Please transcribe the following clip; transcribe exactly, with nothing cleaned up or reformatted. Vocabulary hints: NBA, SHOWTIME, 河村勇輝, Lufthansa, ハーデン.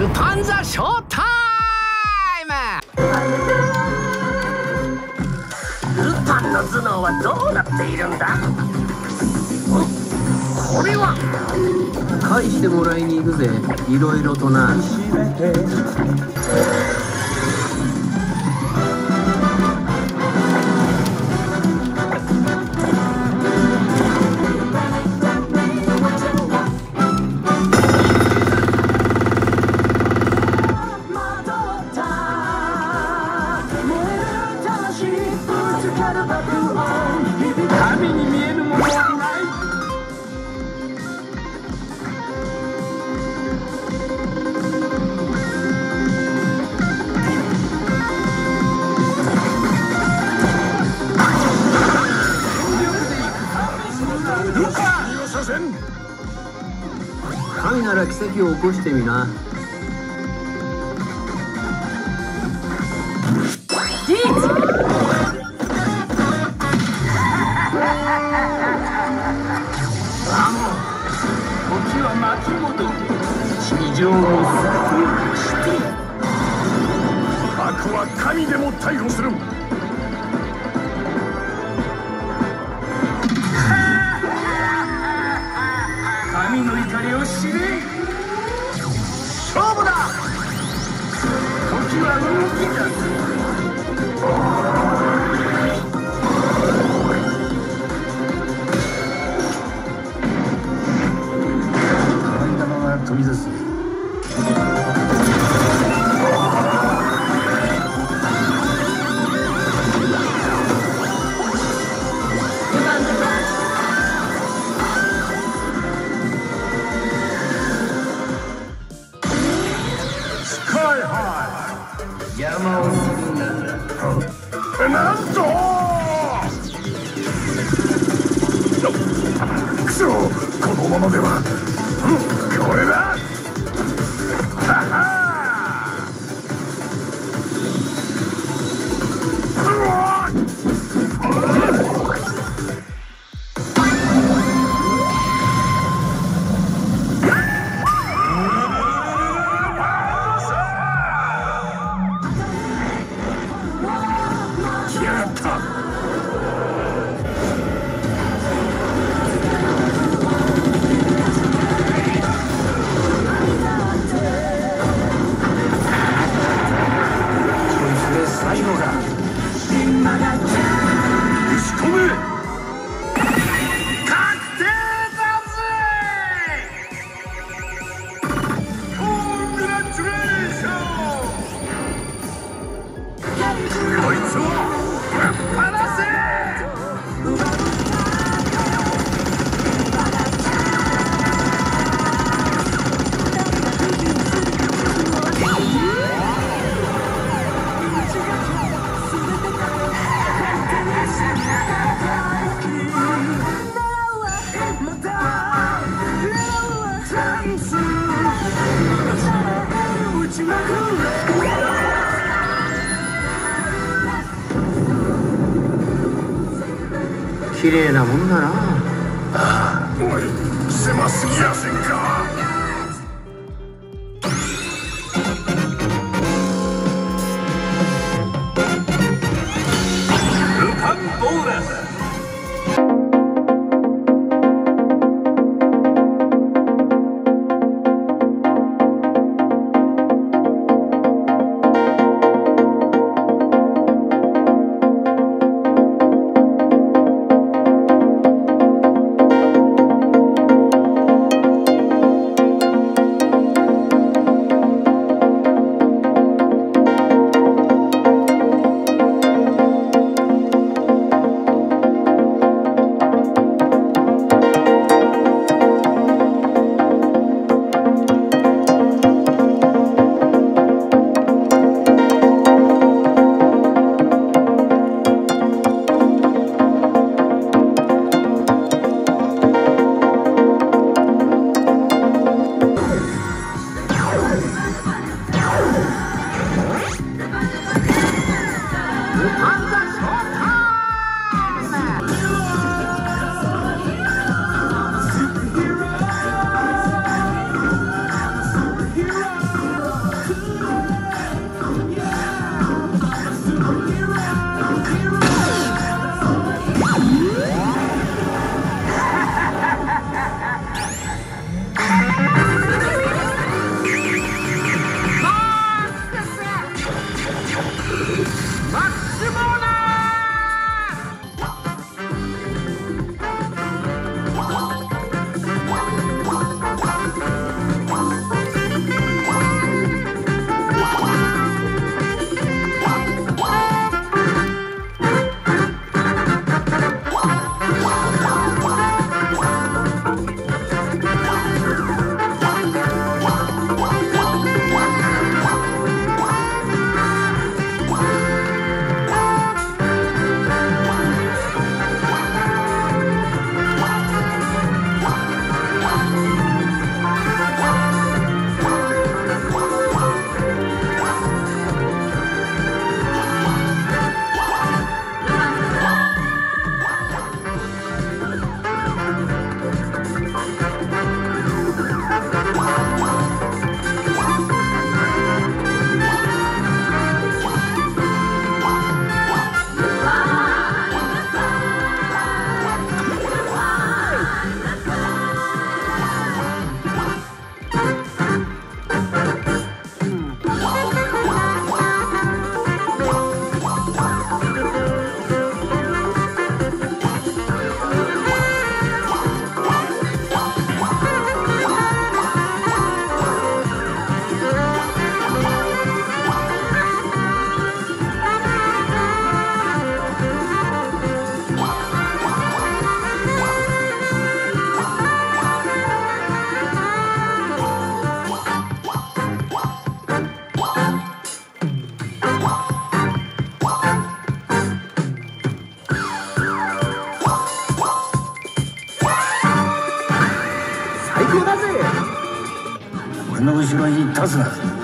Lufthansa SHOWTIME! ルパンの頭脳はどうなっているんだ？これは返してもらいに行くぜ、いろいろとな。神に見えるものはない。神なら奇跡を起こしてみな。地上を全て知っている。悪は神でも逮捕する。神の怒りを知れ。勝負だ。時は動き出す。飛び出す。山をするなんとクソ、このままでは、うん、これだ。綺麗なもんだな。ああ、おい、狭すぎやせんか。ルパンボーナス。Here I go. の後ろに立つな。